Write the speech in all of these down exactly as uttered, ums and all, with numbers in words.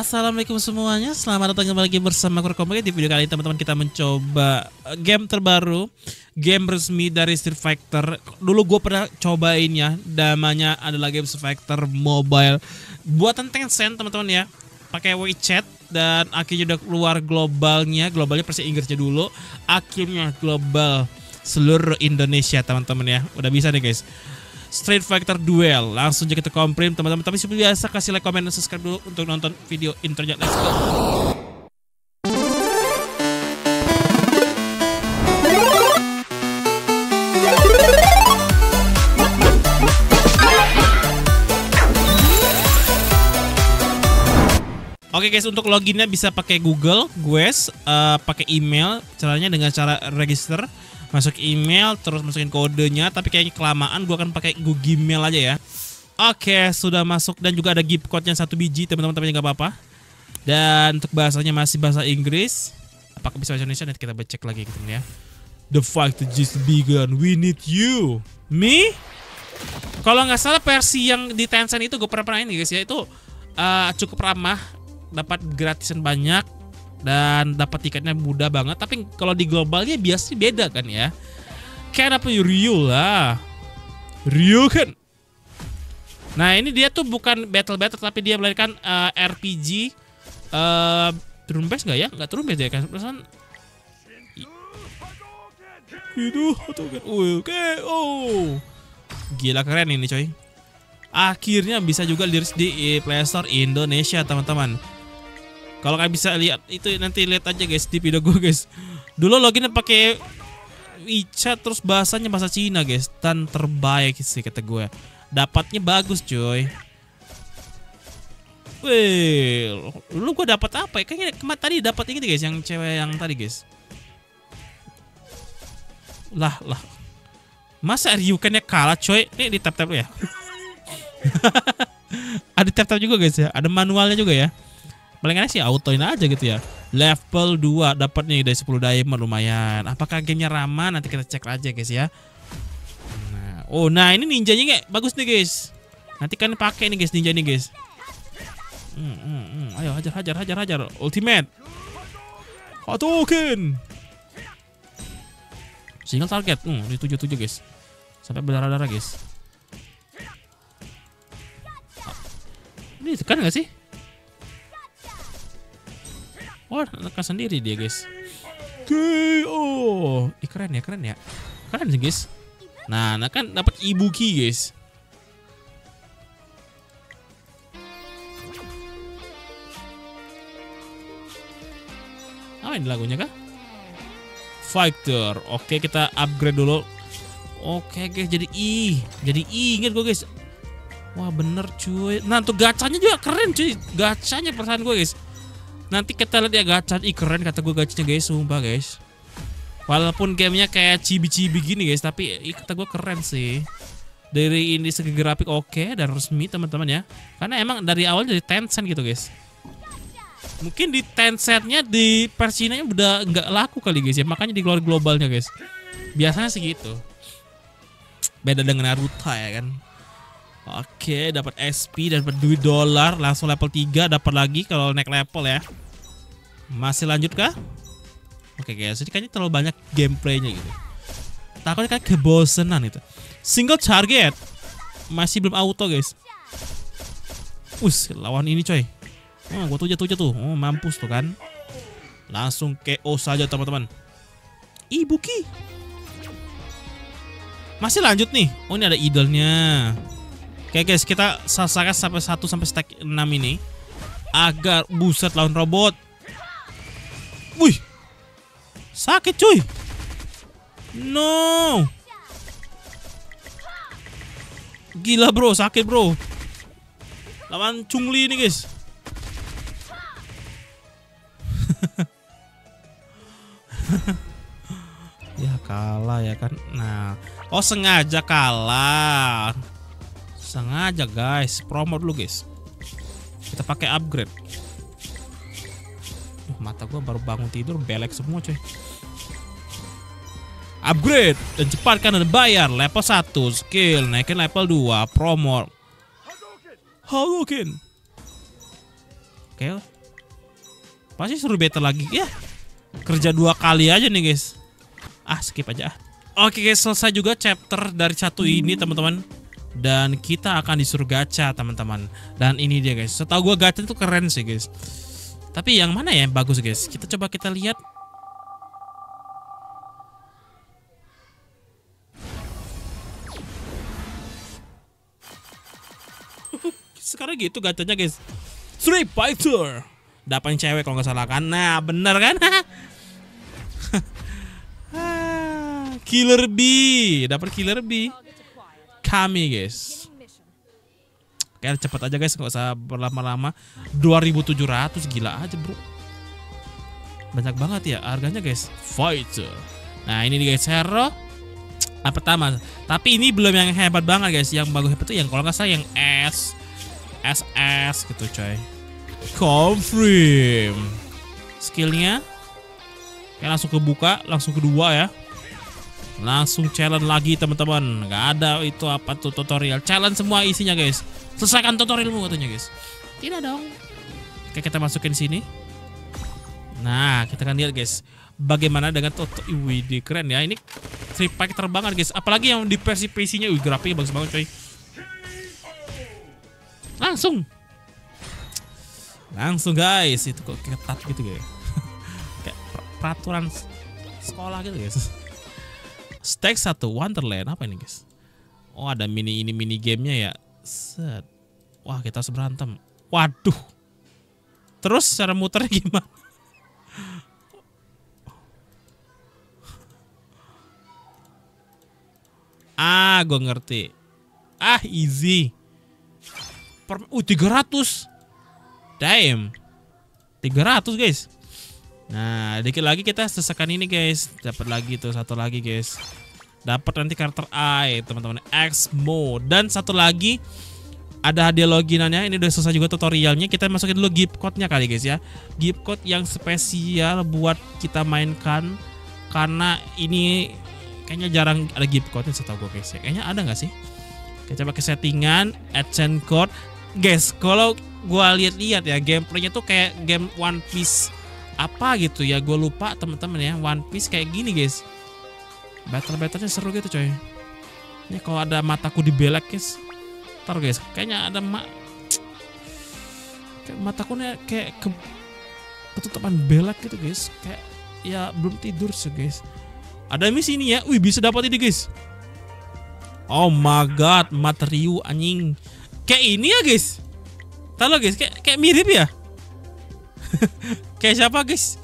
Assalamualaikum semuanya, selamat datang kembali lagi bersama Arif Combo. Di video kali ini teman-teman kita mencoba game terbaru, game resmi dari Street Fighter. Dulu gue pernah cobain ya, namanya adalah game Street Fighter Mobile buatan Tencent teman-teman ya, pakai WeChat dan akhirnya udah keluar globalnya, globalnya versi Inggrisnya dulu, akhirnya global seluruh Indonesia teman-teman ya, udah bisa nih guys. Street Fighter Duel, langsung aja kita komplain teman-teman. Tapi seperti biasa kasih like, komen, dan subscribe dulu untuk nonton video intronya. Let's go. Oke okay guys, untuk loginnya bisa pakai Google, guys, uh, pakai email. Caranya dengan cara register. Masuk email, terus masukin kodenya. Tapi kayaknya kelamaan, gue akan pakai Google Gmail aja ya. Oke, sudah masuk. Dan juga ada gift code-nya satu biji, teman-teman, tapi nggak apa-apa. Dan untuk bahasanya masih bahasa Inggris. Apakah bisa bahasa Indonesia? Nanti kita cek lagi gitu ya. The fight just begun, we need you. Me? Kalau nggak salah versi yang di Tencent itu gue pernah pernah ini guys ya. Itu uh, cukup ramah, dapat gratisan banyak, dan dapat tiketnya mudah banget. Tapi kalau di globalnya biasanya beda kan ya. Kayak apa Ryu lah. Ryu kan. Nah ini dia tuh bukan battle-battle, tapi dia melahirkan uh, R P G. uh, Turun base gak ya? Gak turun base ya kan. Perasaan itu oke. Oh gila keren ini coy. Akhirnya bisa juga dirilis di PlayStore Indonesia teman-teman. Kalau kalian bisa lihat itu nanti, lihat aja guys di video gue guys. Dulu loginnya pakai WeChat, terus bahasanya bahasa Cina guys, dan terbaik sih kata gue. Dapatnya bagus coy. Wih, dulu gue dapat apa ya? Kayaknya kemarin tadi dapat ini guys, yang cewek yang tadi guys. Lah lah. Masa Ryukennya kalah coy? Ini di tap-tap ya. Ada tap-tap juga guys ya. Ada manualnya juga ya. Paling enak sih autoin aja gitu ya. Level dua dapatnya dari sepuluh diamond, lumayan. Apakah gamenya ramah? Nanti kita cek aja guys ya. Nah, oh nah ini ninjanya kayak bagus nih guys. Nanti kan pakai nih guys ninja nih guys. Hmm, hmm, hmm. Ayo hajar hajar hajar hajar. Ultimate. Hadouken. Single target. Hmm, di tujuh tujuh guys. Sampai berdarah darah guys. Ini tekan nggak sih? Oh, neka sendiri dia guys. K O. Ih, keren ya, keren ya. Keren sih guys. Nah, nah kan dapat Ibuki guys. Apa ini lagunya kah? Fighter. Oke, kita upgrade dulu. Oke guys, jadi I. Jadi I, ingat gue guys. Wah, bener cuy. Nah, tuh gacanya juga keren cuy. Gacanya perasaan gue guys. Nanti kita lihat ya gacha. Ih keren kata gue gachanya guys, sumpah guys. Walaupun gamenya kayak cibi-cibi gini guys, tapi ih, kata gue keren sih. Dari ini segi grafik oke okay, dan resmi teman-teman ya. Karena emang dari awal dari Tencent gitu guys. Mungkin di Tencentnya di Persinanya udah nggak laku kali guys ya. Makanya di globalnya guys. Biasanya sih gitu. Beda dengan Naruto ya kan. Oke, dapat S P, dapat duit dolar, langsung level tiga, dapat lagi kalau naik level ya. Masih lanjut kah? Oke guys, ini kayaknya terlalu banyak gameplaynya gitu. Takutnya kayak kebosenan itu. Single target. Masih belum auto guys. Us, lawan ini coy. Oh, gua tuh jatuh-jatuh tuh. Oh, mampus tuh kan. Langsung K O saja teman-teman. Ibuki. Masih lanjut nih. Oh, ini ada idolnya. Oke guys, kita sasaran sampai satu sampai stack enam ini agar buset lawan robot. Wih. Sakit cuy. No. Gila bro, sakit bro. Lawan Chungli ini guys. Ya kalah ya kan. Nah, oh sengaja kalah. Sengaja guys, promo dulu guys. Kita pakai upgrade. Duh, mata gua baru bangun tidur belek semua coy. Upgrade dan cepat kan, dan bayar level satu, skill naikin level dua, promo. Hadouken. Oke. Pasti suruh beta lagi ya. Kerja dua kali aja nih guys. Ah, skip aja ah. Oke guys, selesai juga chapter dari satu ini teman-teman. Dan kita akan disuruh gacha teman-teman. Dan ini dia guys. Setahu gue gacha itu keren sih guys. Tapi yang mana ya yang bagus guys? Kita coba kita lihat. Sekarang gitu gacanya guys, Street Fighter, dapatin cewek kalau nggak salah kan? Nah bener kan? Killer Bee, dapat Killer Bee, kami guys. Kayak cepet aja guys, nggak usah berlama-lama. dua ribu tujuh ratus gila aja bro, banyak banget ya harganya guys. Fighter. Nah ini nih guys hero. Nah, pertama, tapi ini belum yang hebat banget guys. Yang bagus hebat itu yang kalau nggak salah yang S. S S gitu coy. Confirm. Skillnya kayak langsung kebuka. Langsung kedua ya. Langsung challenge lagi teman-teman. Gak ada itu apa tuh tutorial. Challenge semua isinya guys. Selesaikan tutorialmu katanya guys. Tidak dong. Oke kita masukin sini. Nah kita akan lihat guys bagaimana dengan toto. Wih keren ya. Ini Street Fighter banget guys. Apalagi yang di versi P C-nya. Wih grafiknya bagus banget coy. Langsung Langsung guys. Itu kok ketat gitu guys. Kayak peraturan sekolah gitu guys. Stage satu Wonderland. Apa ini guys? Oh ada mini ini mini gamenya ya. Set. Wah kita harus berantem. Waduh. Terus cara muternya gimana? Ah gue ngerti. Ah easy. Uh tiga ratus. Damn tiga ratus guys. Nah dikit lagi kita sesakan ini guys. Dapat lagi tuh satu lagi guys. Dapat nanti karakter I teman-teman. X mode. Dan satu lagi ada hadiah loginannya. Ini udah selesai juga tutorialnya. Kita masukin dulu gift code-nya kali guys ya. Gift code yang spesial buat kita mainkan. Karena ini kayaknya jarang ada gift code-nya setahu gue guys ya. Kayaknya ada gak sih? Kita coba ke settingan adsense code. Guys, kalau gua lihat-lihat ya gameplaynya tuh kayak game One Piece apa gitu ya, gue lupa temen-temen ya. One Piece kayak gini guys. Battle-battlenya seru gitu coy. Ini kalau ada mataku dibelak guys. Ntar guys, kayaknya ada ma kayak mataku nih kayak ke ketutupan belak gitu guys. Kayak ya belum tidur sih guys. Ada misi ini ya. Wih bisa dapat ini guys. Oh my god, mat Ryu anjing. Kayak ini ya guys. Tahu lo guys, kayak, kayak mirip ya. Kayak siapa guys?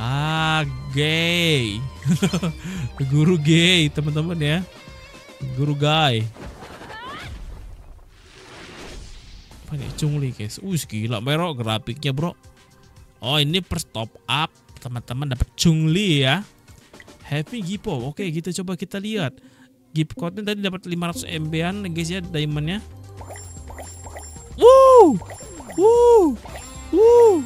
Ah, gay. Guru gay, teman-teman ya. Guru gay. Pakai cungli guys. Uh, gila bro grafiknya, bro. Oh, ini per top up, teman-teman dapat cungli ya. Happy Gipo. Oke, kita coba kita lihat. Gift code-nya tadi dapat lima ratus M B-an guys ya, diamond-nya. Woo! Woo! Woo! Woo! Woo! Woo!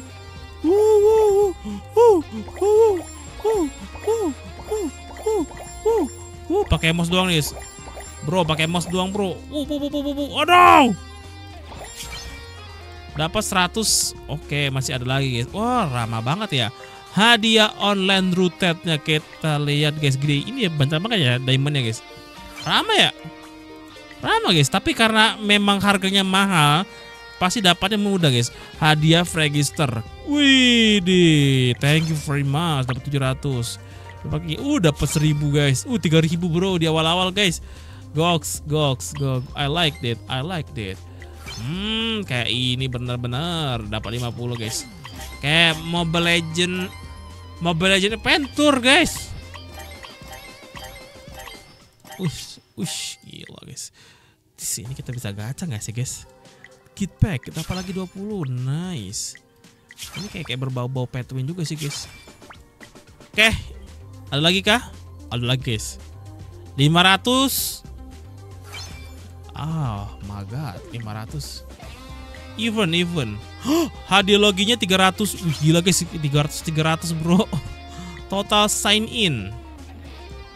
Woo! Woo! Woo! Woo! Pakai mouse doang, guys. Bro, pakai mouse doang, Bro. Woo! Woo! Woo! Woo! Aduh! Dapat seratus. Oke, masih ada lagi, guys. Wah, ramah banget ya. Hadiah online roulette-nya kita lihat guys gede. Ini ya banyak banget ya diamond-nya guys. Ramai ya? Ramai guys, tapi karena memang harganya mahal, pasti dapatnya mudah guys. Hadiah register. Wih, thank you very much. Dapat tujuh ratus. Uh, dapat seribu guys. Uh, tiga ribu bro di awal-awal guys. Goks, goks, goks. I like that. I like that. Hmm, kayak ini benar-benar dapat lima puluh guys. Kayak Mobile Legends. Mobile Legends Adventure guys. Ush, ush, gila guys. Di sini kita bisa gacha nggak sih guys? Kit pack, kita apalagi dua puluh, nice. Ini kayak kayak berbau-bau Petwin juga sih guys. Oke, ada lagi kah? Ada lagi guys. lima ratus. Ah, oh, my god, lima ratus. Even, even. Hadiah loginya tiga ratus. Wih, gila guys, tiga ratus, tiga ratus bro. Total sign in.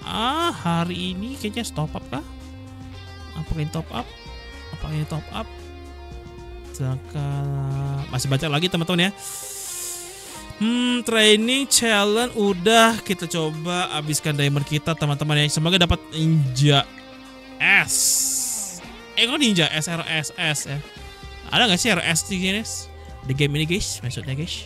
Ah, hari ini kayaknya top up kah? Apa ini top up? Apa ini top up? Sekarang masih baca lagi teman-teman ya. Hmm, training challenge udah kita coba habiskan diamond kita teman-teman ya. Semoga dapat ninja S. Eh kok ninja S R S S ya. Ada nggak sih R S di sini? The game ini guys, maksudnya guys.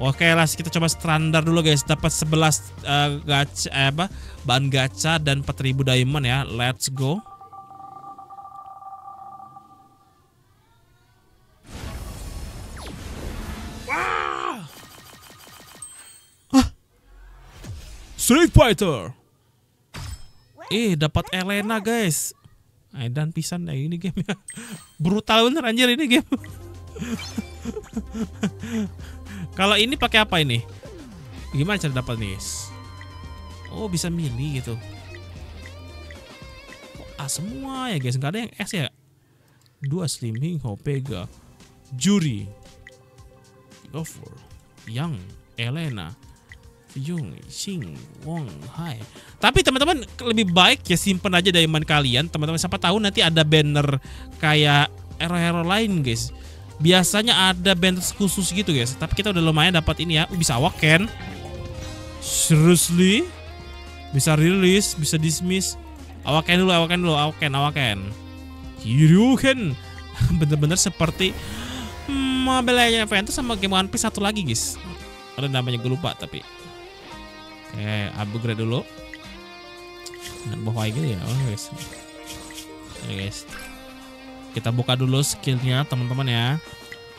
Oke lah, kita coba standar dulu guys. Dapat sebelas uh, gacha eh, apa? Bahan gacha dan empat ribu diamond ya. Let's go. Street Fighter. Eh, dapat Elena guys. Edan pisan ya ini game ya. Brutal bener anjir ini game. Kalau ini pakai apa ini? Gimana cara dapat nih? Oh, bisa milih gitu. Kok A semua ya guys? Enggak ada yang S ya? Dua slimming Hopega. Juri. Go for Yang Elena. Yung, Xing, Wong Hai. Tapi teman-teman lebih baik ya simpen aja diamond kalian, teman-teman. Siapa tahu nanti ada banner kayak hero-hero lain, guys. Biasanya ada banner khusus gitu, guys. Tapi kita udah lumayan dapat ini ya. Uh, bisa awaken. Seriously? Bisa rilis, bisa dismiss. Awaken dulu, awaken dulu, awaken, awaken. Hiruken. Bener-bener seperti Mobile Legends sama game One Piece satu lagi, guys. Ada namanya gue lupa tapi. Oke, upgrade dulu. Dan bawah gini ya, oh, guys. Oke, guys. Kita buka dulu skillnya, teman-teman ya.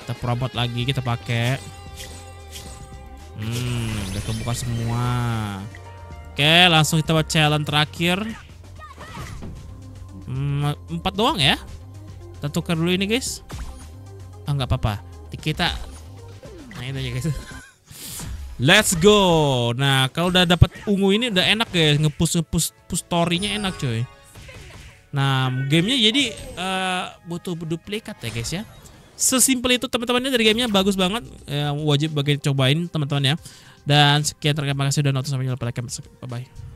Kita perobot lagi, kita pakai. Hmm, udah kebuka semua. Oke, langsung kita buat challenge terakhir. Hmm, empat doang ya? Kita tukar dulu ini, guys. Ah, oh, nggak apa-apa. Kita main aja, guys. Let's go. Nah, kalau udah dapat ungu ini udah enak guys, ngepush ngepush push story-nya enak coy. Nah, gamenya jadi uh, butuh duplikat ya guys ya. Sesimpel itu teman-temannya dari gamenya bagus banget, ya, wajib bagi cobain teman-teman ya. Dan sekian, terima kasih sudah nonton sampai jumpa lagi. Bye bye.